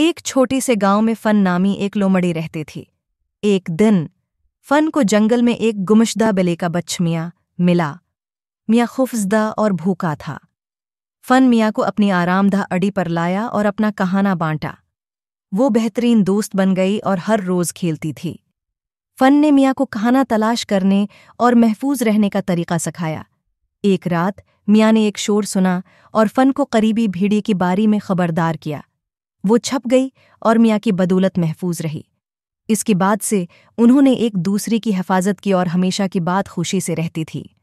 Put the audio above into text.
एक छोटी से गांव में फन नामी एक लोमड़ी रहती थी। एक दिन फन को जंगल में एक गुमशुदा बिल्ली का बच्चा मियाँ मिला। मियाँ खौफजदा और भूखा था। फन मियाँ को अपनी आरामदाह अड़ी पर लाया और अपना कहाना बांटा। वो बेहतरीन दोस्त बन गई और हर रोज़ खेलती थी। फन ने मियाँ को कहाना तलाश करने और महफूज रहने का तरीका सिखाया। एक रात मियाँ ने एक शोर सुना और फन को करीबी भेड़िए की बारी में खबरदार किया। वो छप गई और मियाँ की बदौलत महफूज रही। इसके बाद से उन्होंने एक दूसरे की हिफाजत की और हमेशा की बात खुशी से रहती थी।